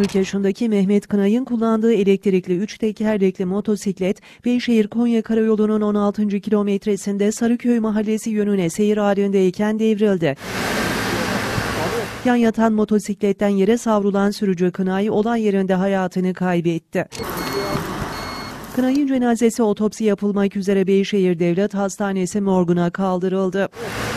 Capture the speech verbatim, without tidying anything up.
kırk yaşındaki Mehmet Kınay'ın kullandığı elektrikli üç tekerlekli motosiklet, Beyşehir-Konya Karayolu'nun on altıncı kilometresinde Sarıköy Mahallesi yönüne seyir halindeyken devrildi. Yan yatan motosikletten yere savrulan sürücü Kınay, olay yerinde hayatını kaybetti. Kınay'ın cenazesi otopsi yapılmak üzere Beyşehir Devlet Hastanesi morguna kaldırıldı.